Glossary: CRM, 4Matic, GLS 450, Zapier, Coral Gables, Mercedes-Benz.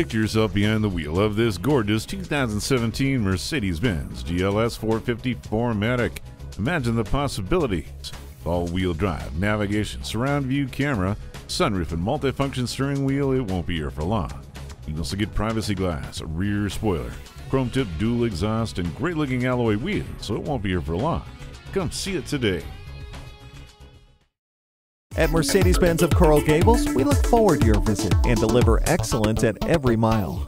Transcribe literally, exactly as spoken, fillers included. Pick yourself behind the wheel of this gorgeous two thousand seventeen Mercedes-Benz G L S four fifty four matic. Imagine the possibilities. All-wheel drive, navigation, surround view camera, sunroof, and multifunction steering wheel. It won't be here for long. You can also get privacy glass, a rear spoiler, chrome tip dual exhaust, and great-looking alloy wheels, so it won't be here for long. Come see it today. At Mercedes-Benz of Coral Gables, we look forward to your visit and deliver excellence at every mile.